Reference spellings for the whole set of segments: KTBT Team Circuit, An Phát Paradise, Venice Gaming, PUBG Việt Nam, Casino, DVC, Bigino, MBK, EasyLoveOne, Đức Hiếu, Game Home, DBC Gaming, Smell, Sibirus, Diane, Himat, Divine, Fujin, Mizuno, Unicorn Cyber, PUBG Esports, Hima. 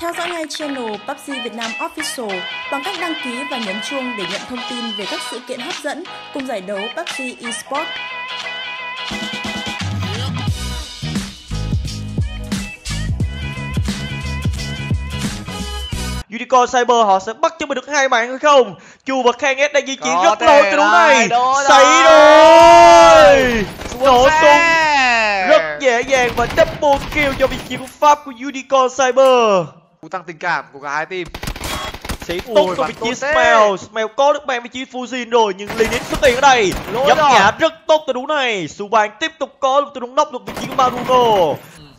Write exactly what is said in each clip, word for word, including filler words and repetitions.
Theo dõi ngay channel pê u bê giê Việt Nam Official bằng cách đăng ký và nhấn chuông để nhận thông tin về các sự kiện hấp dẫn cùng giải đấu pê u bê giê Esports. Unicorn Cyber họ sẽ bắt cho mình được hai mạng hay không? Chu và Khang S đang di chuyển rất lâu cho đúng này. Xảy rồi. Nổ tung rất dễ dàng và double kill cho vị trí của Pháp của Unicorn Cyber. Cú tăng tình cảm của cả hai team. Xí tốt cho vị trí Smell. Smell có được mang vị trí Fujin rồi nhưng Linux xuất hiện ở đây. Nhấp nhả rất tốt từ đúng này. Suban tiếp tục có được từ đúng nóc được vị trí của Maruno.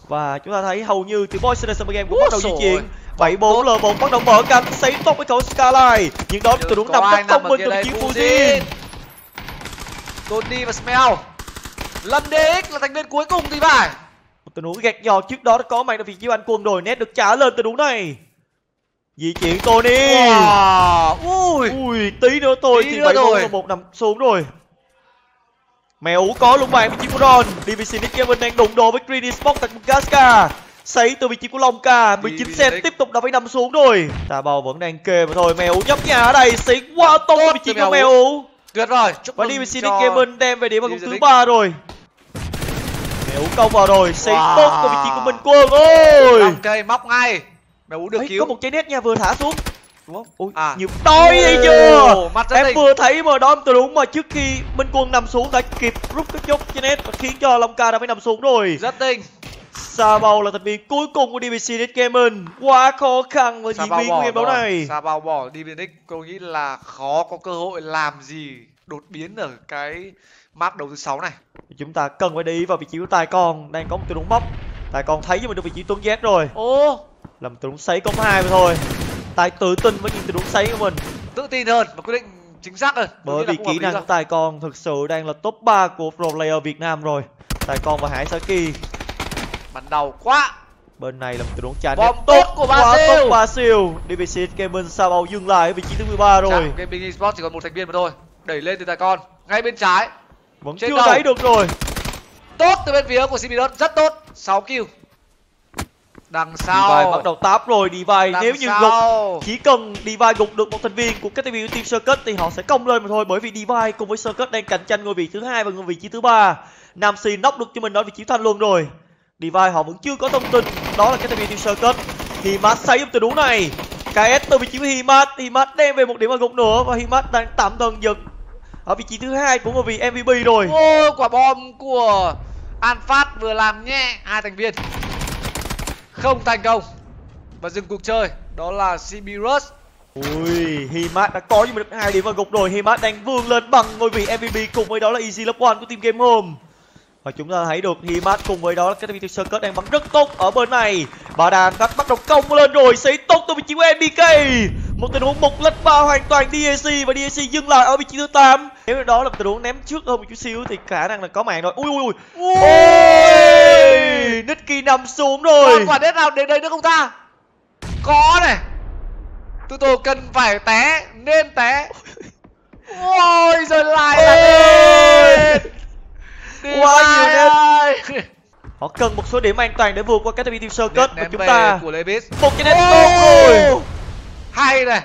Và chúng ta thấy hầu như từ Boys Game cũng Ủa bắt đầu di chuyển. bảy bốn L một bắt đầu mở cánh, sấy tốt với khẩu Skyline. Nhưng đó từ đúng nằm rất thông minh từ vị trí Fujin. Tony và Smell lần đê ích là thành viên cuối cùng thì phải. Một tình huống gạt nhỏ trước đó đã có màn được vị trí anh quân rồi. Nét được trả lên từ đúng này. Di chuyển Tony. Wow. Ui. Ui, tí nữa tôi tí thì bảy bốn L một nằm xuống rồi. Mèo có lũng bàn vị trí của Ron. đê vê xê Nick Gaming đang đụng độ với Greedy Spot tại Gaska. Sấy từ vị trí của Long Ca. mười chín xen tiếp tục đã phải nằm xuống rồi. Tà Bào vẫn đang kề mà thôi. Mèo nhấp nhà ở đây. Sấy quá tốt vị trí của Mèo. Tuyệt rồi. Và đê vê xê Nick Gaming đem về điểm vào vòng thứ ba rồi. Mèo công vào rồi. Sấy tốt từ vị trí của Minh Quân. Ôi. Ok móc ngay. Mèo được cứu. Có một trái nét nha vừa thả xuống. Đúng không? Ui, à. Nhiều tối đi chưa? Em vừa thấy mà đó từ đúng mà trước khi Minh Quân nằm xuống đã kịp rút cái chốt trên hết và khiến cho Long Ca đã phải nằm xuống rồi. Rất tinh. Sa Bao là thành viên cuối cùng của đê bê xê Gaming. Quá khó khăn với diễn viên của game đấu này. Sa Bao bỏ đê bê xê cô nghĩ là khó có cơ hội làm gì đột biến ở cái map đấu thứ sáu này. Chúng ta cần phải để ý vào vị trí của Tài Con đang có một từ đúng móc. Tài Con thấy cho mình được vị trí tuấn giác rồi. Ô, làm từ đúng sấy công hai mà thôi. Tài tự tin với những tình huống sấy của mình. Tự tin hơn và quyết định chính xác hơn. Bởi vì kỹ năng của Tài Con thực sự đang là top ba của pro player Việt Nam rồi. Tài Con và Hải Saki. Bắn đầu quá. Bên này là một tình huống tràn bom tốt của Basil. Basil. đê vê xê Gaming Sao Bao dừng lại ở vị trí thứ mười ba rồi. Gaming Esports chỉ còn một thành viên mà thôi. Đẩy lên từ Tài Con. Ngay bên trái. Vẫn trên chưa thấy được rồi. Tốt từ bên phía của Sibirus rất tốt. sáu kill. Đằng sau Divine bắt đầu táp rồi. Divine đằng nếu như sau. Gục chỉ cần Divine gục được một thành viên của ca tê bê tê Team Circuit thì họ sẽ công lên mà thôi, bởi vì Divine cùng với Circuit đang cạnh tranh ngôi vị thứ hai và ngôi vị trí thứ ba. Nam Si knock được cho mình đó vị trí thanh luôn rồi. Divine họ vẫn chưa có thông tin đó là ca tê bê tê Team Circuit. Hima xây từ đúng này. ca ét từ vị trí của Hima. Hima đem về một điểm vào gục nữa và Hima đang tạm thần giật ở vị trí thứ hai của ngôi vị em vê pê rồi. Ô, quả bom của An Phát vừa làm nhẹ hai thành viên. Không thành công và dừng cuộc chơi đó là Sibirus. Ui, Himat đã có cho mình được hai điểm vào gục rồi. Himat đang vươn lên bằng ngôi vị em vê pê cùng với đó là EasyLoveOne của team Game Home. Và chúng ta thấy được Himat cùng với đó là cái team Circuit đang bắn rất tốt ở bên này. Bà Đàn đã bắt đầu công lên rồi, sấy tốt từ vị trí của em bê ca. Một tình huống một lách ba hoàn toàn đê vê xê và đê vê xê dừng lại ở vị trí thứ tám. Nếu đó là tình huống ném trước hơn một chút xíu thì khả năng là có mạng rồi. Ui ui ui. Ui! Nicky nằm xuống rồi. Có quả đét nào đến đây nữa không ta? Có này. Tụi tôi cần phải té, nên té. Ôi rồi lại là quá nhiều net. Họ cần một số điểm an toàn để vượt qua cái team Circuit của chúng ta. Của một cái net tốt rồi. Hay này.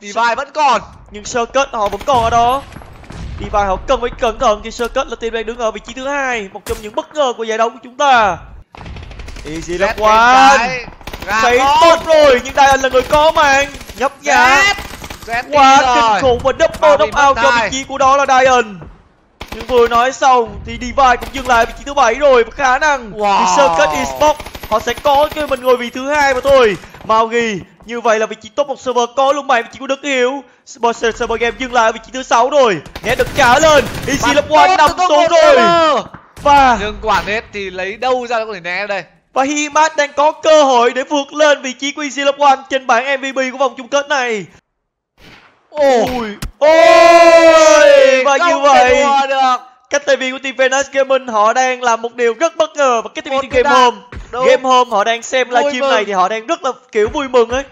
Divine vẫn còn. Nhưng Circuit họ vẫn còn ở đó. Divine họ cần phải cẩn thận khi Circuit là team đang đứng ở vị trí thứ hai. Một trong những bất ngờ của giải đấu của chúng ta. EasyLoveOne thấy tốt rồi nhưng Diane là người có mạng. Nhấp nhả quá kinh khủng và double knockout cho vị trí của đó là Diane. Nhưng vừa nói xong thì Divine cũng dừng lại vị trí thứ bảy rồi và khả năng wow. Thì Circuit Esports họ sẽ có cho mình ngồi vị thứ hai mà thôi. Mao ghi như vậy là vị trí top một server có luôn mày vị trí của Đức Hiếu. Sponsor Server Game dừng lại ở vị trí thứ sáu rồi. Nét được trả lên. EasyLoveOne nằm xuống rồi. Và nhưng quả nét thì lấy đâu ra để có thể né đây. Và Himat đang có cơ hội để vượt lên vị trí của EasyLoveOne trên bảng em vê pê của vòng chung kết này. Ôi, ôi và như vậy các thành viên của team Venice Gaming họ đang làm một điều rất bất ngờ và các thành viên Game Home, Game Home họ đang xem livestream này thì họ đang rất là kiểu vui mừng ấy.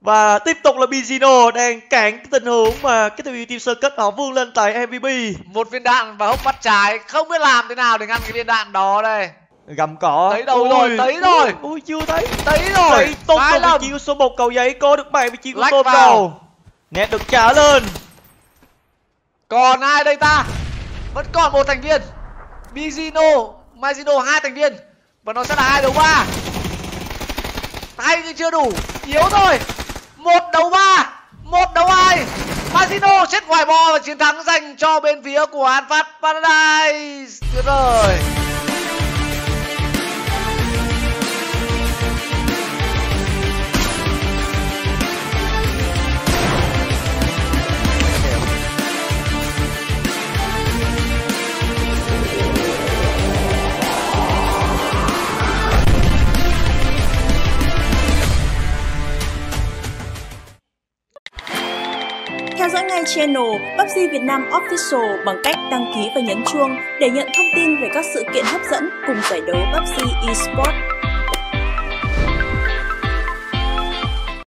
Và tiếp tục là Bigino đang cản cái tình huống mà cái team team Circuit họ vươn lên tại em vê pê. Một viên đạn và hốc mắt trái không biết làm thế nào để ngăn cái viên đạn đó đây. Gầm cỏ. Thấy đâu rồi, thấy rồi. Ui chưa thấy. Thấy rồi. Tôm tôm chiêu số một cầu giấy có được bảy vị trí của tôm đầu. Nét được trả lên. Còn ai đây ta? Vẫn còn một thành viên. Bigino, Mizuno hai thành viên. Và nó sẽ là hai đấu ba. Tay nhưng chưa đủ, yếu rồi. Một đấu ba, một đấu hai. Casino chết ngoài bò và chiến thắng dành cho bên phía của An Phát Paradise. Tuyệt vời. Theo dõi ngay channel pê u bê giê Việt Nam Official bằng cách đăng ký và nhấn chuông để nhận thông tin về các sự kiện hấp dẫn cùng giải đấu pê u bê giê Esports.